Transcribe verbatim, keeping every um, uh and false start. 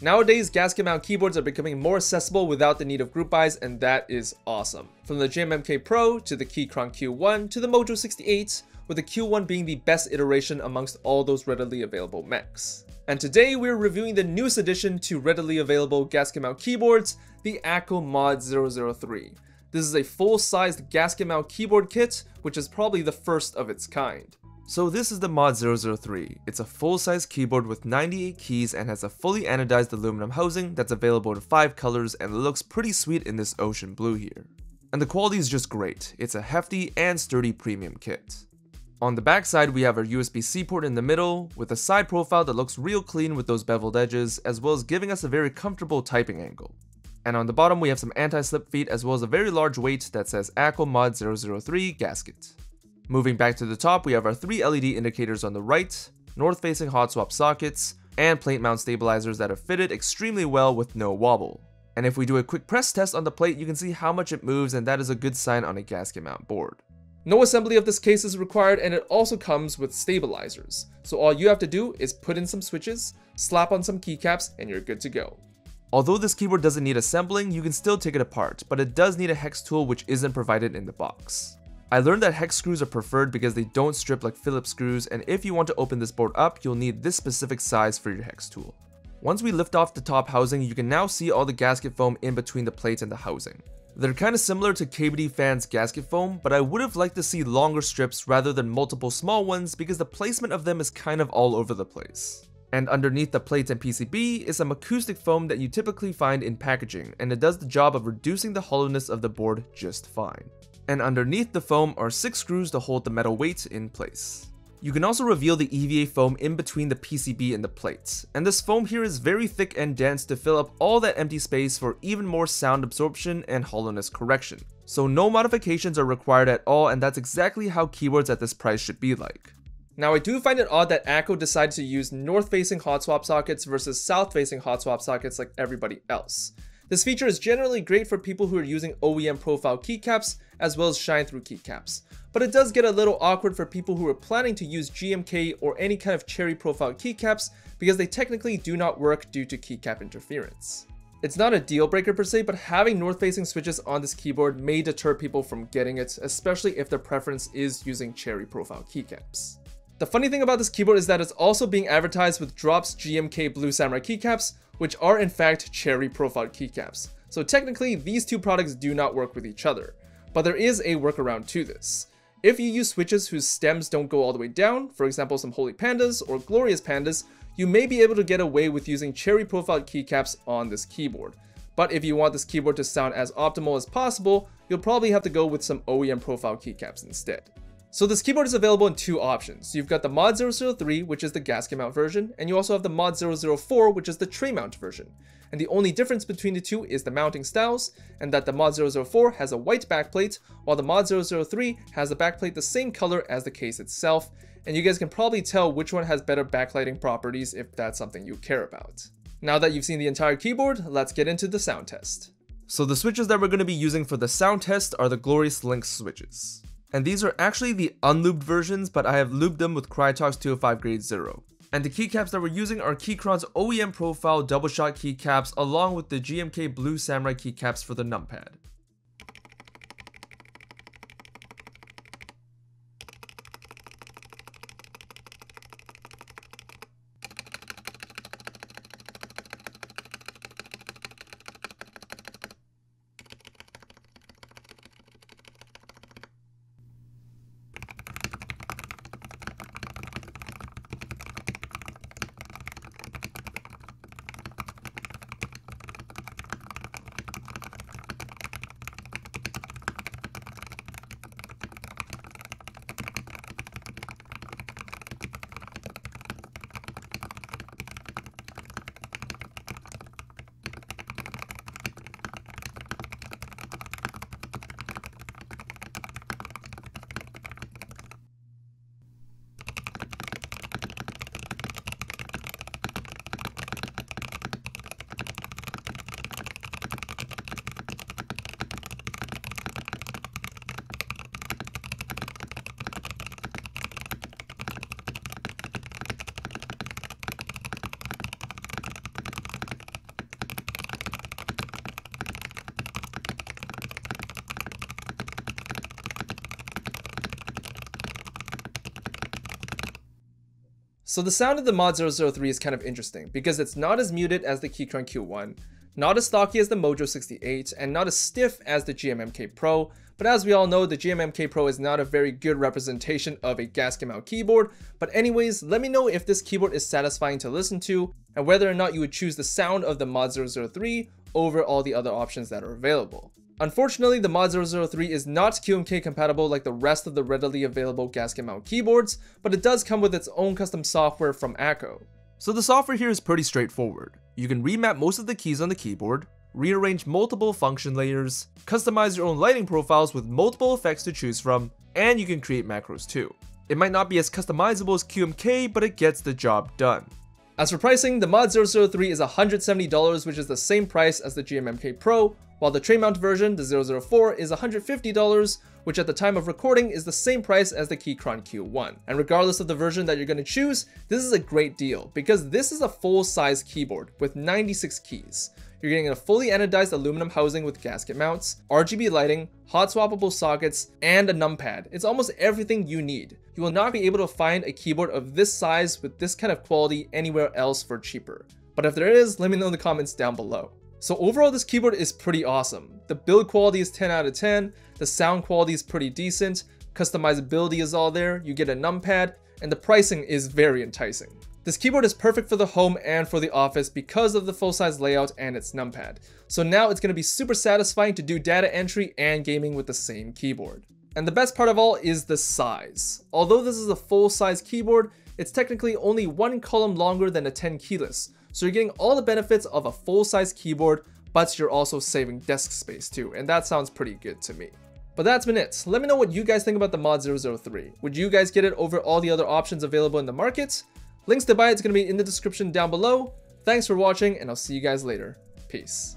Nowadays, gasket mount keyboards are becoming more accessible without the need of group buys, and that is awesome. From the G M M K Pro to the Keychron Q one to the Mojo sixty-eight, with the Q one being the best iteration amongst all those readily available mechs. And today we're reviewing the newest addition to readily available gasket mount keyboards, the Akko Mod zero zero three. This is a full-sized gasket mount keyboard kit, which is probably the first of its kind. So this is the Mod zero zero three. It's a full-size keyboard with ninety-eight keys and has a fully anodized aluminum housing that's available in five colors and looks pretty sweet in this ocean blue here. And the quality is just great. It's a hefty and sturdy premium kit. On the back side, we have our U S B C port in the middle, with a side profile that looks real clean with those beveled edges, as well as giving us a very comfortable typing angle. And on the bottom, we have some anti-slip feet as well as a very large weight that says Akko Mod zero zero three gasket. Moving back to the top, we have our three L E D indicators on the right, north-facing hot swap sockets, and plate mount stabilizers that are fitted extremely well with no wobble. And if we do a quick press test on the plate, you can see how much it moves, and that is a good sign on a gasket mount board. No assembly of this case is required, and it also comes with stabilizers. So all you have to do is put in some switches, slap on some keycaps, and you're good to go. Although this keyboard doesn't need assembling, you can still take it apart, but it does need a hex tool which isn't provided in the box. I learned that hex screws are preferred because they don't strip like Phillips screws, and if you want to open this board up, you'll need this specific size for your hex tool. Once we lift off the top housing, you can now see all the gasket foam in between the plate and the housing. They're kind of similar to KBDFans gasket foam, but I would have liked to see longer strips rather than multiple small ones because the placement of them is kind of all over the place. And underneath the plate and P C B is some acoustic foam that you typically find in packaging, and it does the job of reducing the hollowness of the board just fine. And underneath the foam are six screws to hold the metal weight in place. You can also reveal the E V A foam in between the P C B and the plates, and this foam here is very thick and dense to fill up all that empty space for even more sound absorption and hollowness correction. So no modifications are required at all, and that's exactly how keyboards at this price should be like. Now I do find it odd that Akko decided to use north-facing hot swap sockets versus south-facing hot swap sockets like everybody else. This feature is generally great for people who are using O E M profile keycaps as well as shine-through keycaps, but it does get a little awkward for people who are planning to use G M K or any kind of cherry profile keycaps because they technically do not work due to keycap interference. It's not a deal breaker per se, but having north-facing switches on this keyboard may deter people from getting it, especially if their preference is using cherry profile keycaps. The funny thing about this keyboard is that it's also being advertised with Drop's G M K Blue Samurai keycaps, which are in fact cherry profiled keycaps. So technically these two products do not work with each other, but there is a workaround to this. If you use switches whose stems don't go all the way down, for example some Holy Pandas or Glorious Pandas, you may be able to get away with using cherry profiled keycaps on this keyboard. But if you want this keyboard to sound as optimal as possible, you'll probably have to go with some O E M profile keycaps instead. So this keyboard is available in two options. You've got the Mod zero zero three, which is the gasket mount version, and you also have the Mod zero zero four, which is the tray mount version. And the only difference between the two is the mounting styles, and that the Mod zero zero four has a white backplate, while the Mod zero zero three has a backplate the same color as the case itself, and you guys can probably tell which one has better backlighting properties if that's something you care about. Now that you've seen the entire keyboard, let's get into the sound test. So the switches that we're going to be using for the sound test are the Glorious Link switches. And these are actually the unlooped versions, but I have looped them with Crytox two oh five Grade Zero. And the keycaps that we're using are Keychron's O E M profile double shot keycaps along with the G M K Blue Samurai keycaps for the numpad. So the sound of the Mod zero zero three is kind of interesting because it's not as muted as the Keychron Q one, not as stocky as the Mojo sixty-eight, and not as stiff as the G M M K Pro, but as we all know, the G M M K Pro is not a very good representation of a gasket mount keyboard. But anyways, let me know if this keyboard is satisfying to listen to and whether or not you would choose the sound of the Mod zero zero three over all the other options that are available. Unfortunately, the Mod zero zero three is not Q M K compatible like the rest of the readily available gasket mount keyboards, but it does come with its own custom software from Akko. So the software here is pretty straightforward. You can remap most of the keys on the keyboard, rearrange multiple function layers, customize your own lighting profiles with multiple effects to choose from, and you can create macros too. It might not be as customizable as Q M K, but it gets the job done. As for pricing, the Mod zero zero three is one hundred seventy dollars, which is the same price as the G M M K Pro, while the tray mount version, the zero zero four, is one hundred fifty dollars, which at the time of recording is the same price as the Keychron Q one. And regardless of the version that you're going to choose, this is a great deal because this is a full-size keyboard with ninety-six keys. You're getting a fully anodized aluminum housing with gasket mounts, R G B lighting, hot swappable sockets, and a numpad. It's almost everything you need. You will not be able to find a keyboard of this size with this kind of quality anywhere else for cheaper. But if there is, let me know in the comments down below. So overall, this keyboard is pretty awesome. The build quality is ten out of ten, the sound quality is pretty decent, customizability is all there, you get a numpad, and the pricing is very enticing. This keyboard is perfect for the home and for the office because of the full-size layout and its numpad. So now it's going to be super satisfying to do data entry and gaming with the same keyboard. And the best part of all is the size. Although this is a full-size keyboard, it's technically only one column longer than a ten keyless. So you're getting all the benefits of a full-size keyboard, but you're also saving desk space too. And that sounds pretty good to me. But that's been it. Let me know what you guys think about the Mod zero zero three. Would you guys get it over all the other options available in the market? Links to buy it is going to be in the description down below. Thanks for watching, and I'll see you guys later. Peace.